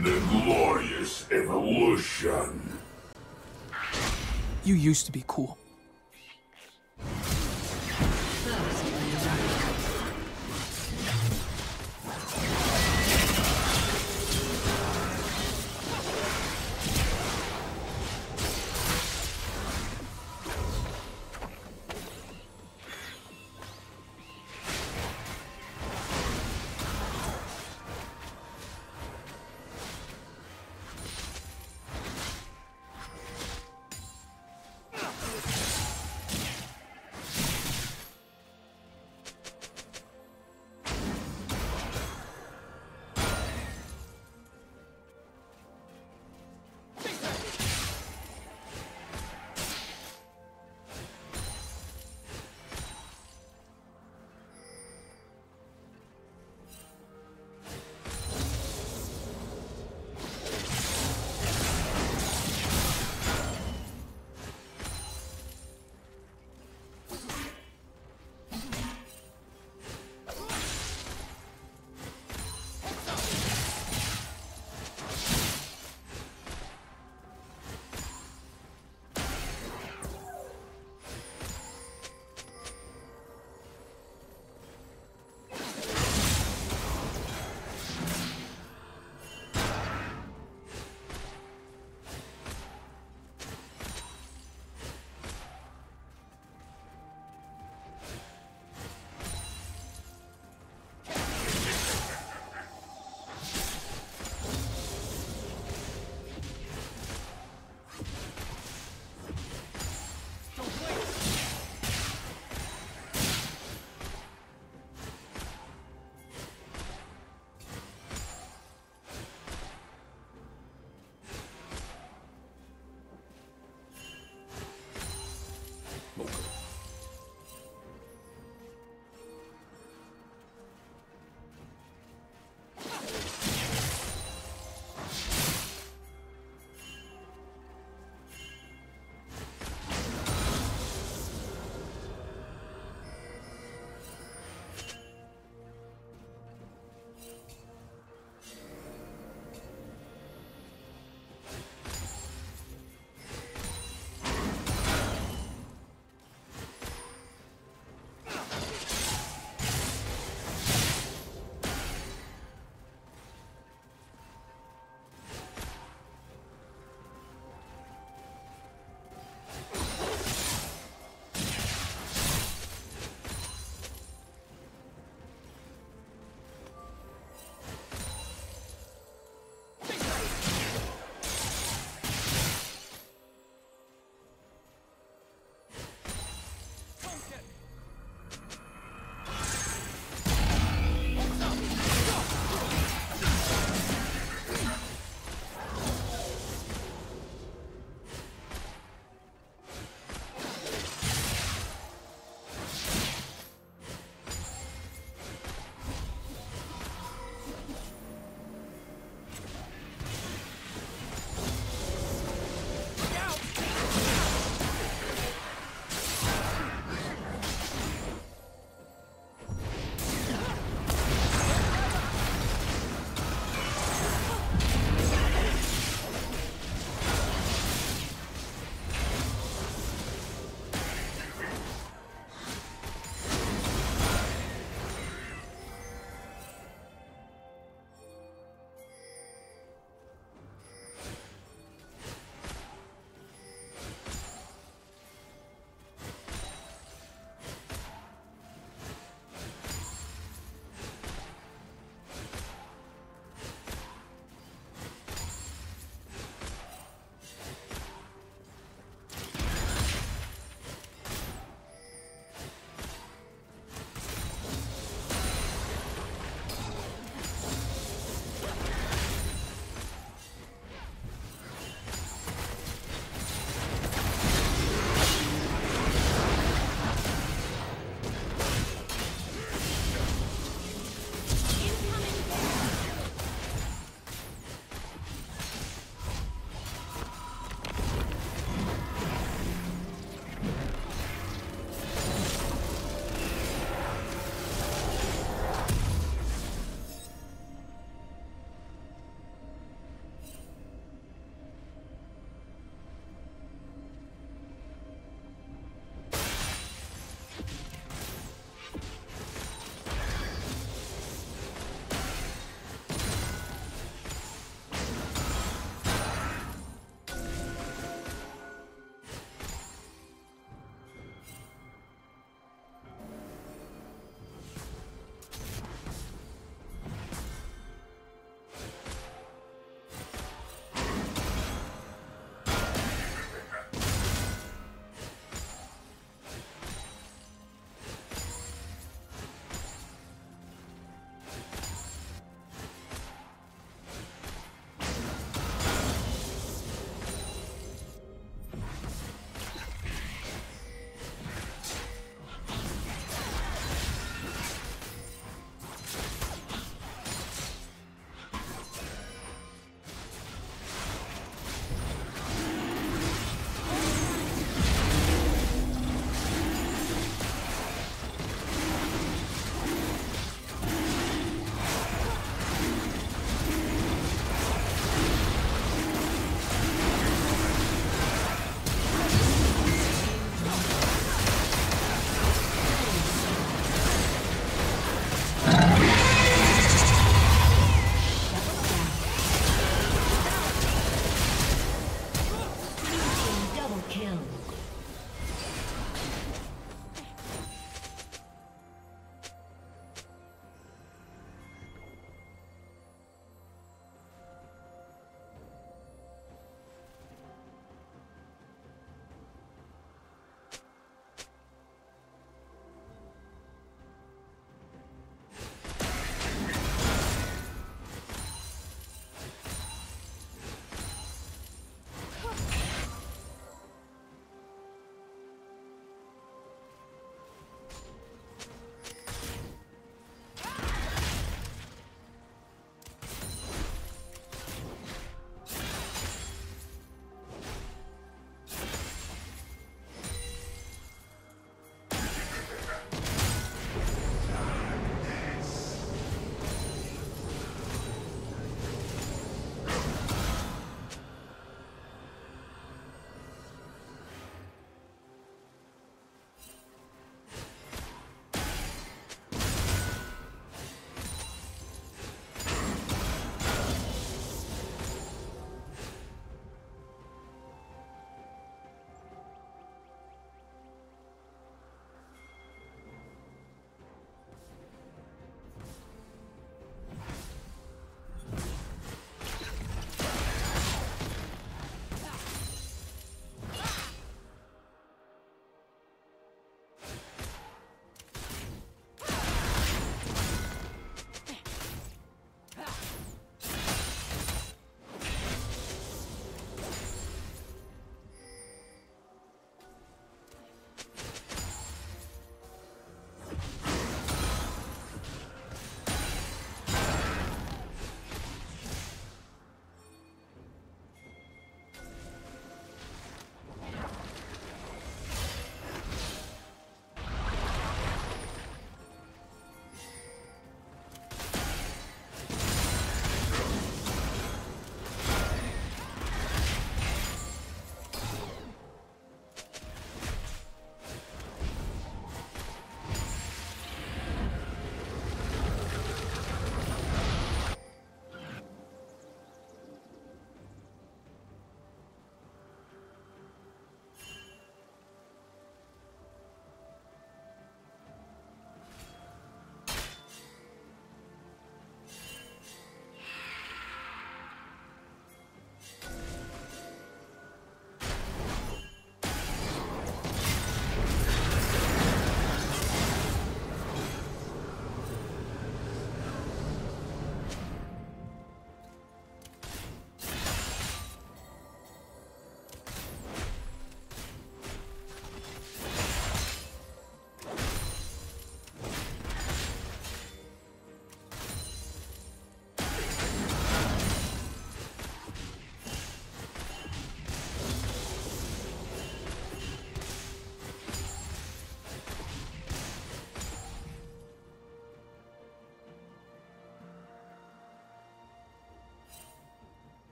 in the glorious evolution. You used to be cool.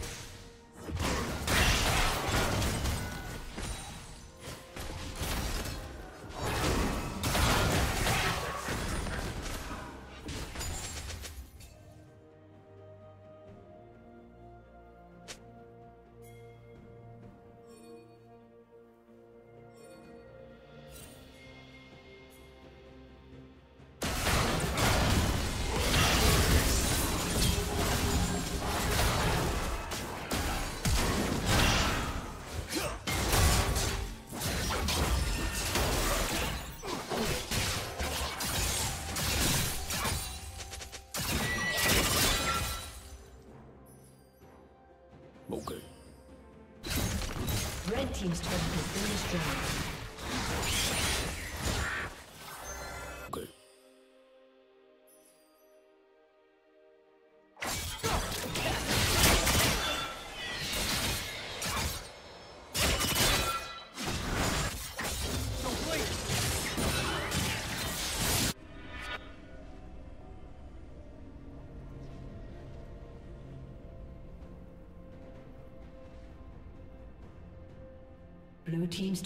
Team's turret has been destroyed. Okay. Blue team's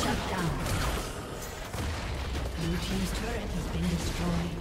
Shut down. Blue team's turret has been destroyed.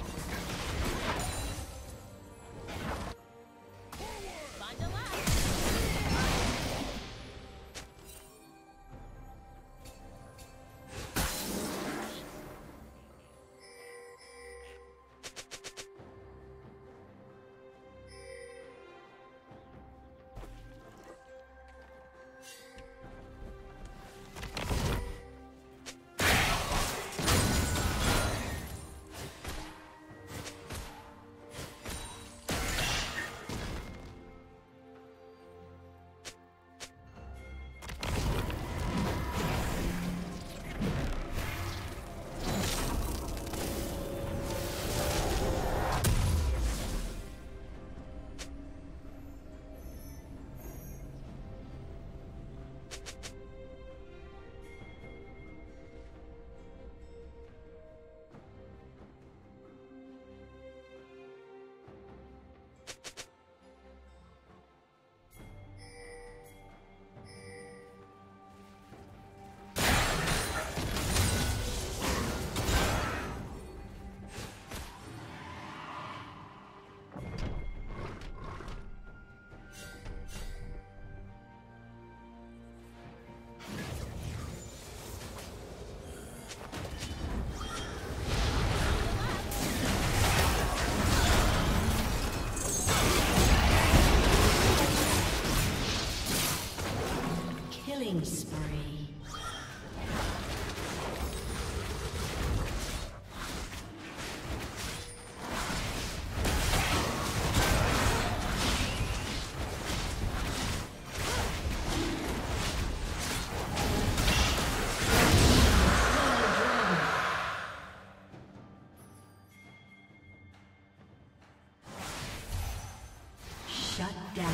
Killing spree. Shut down.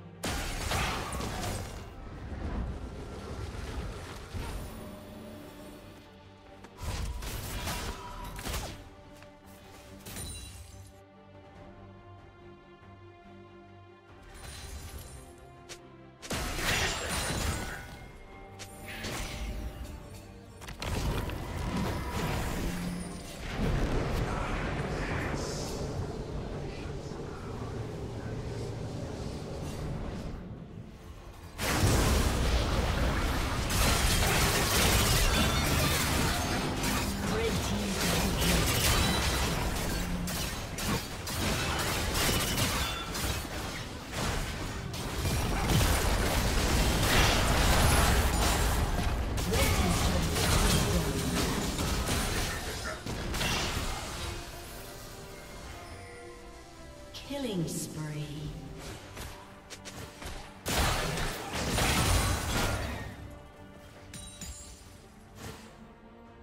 Killing spree.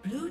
Blue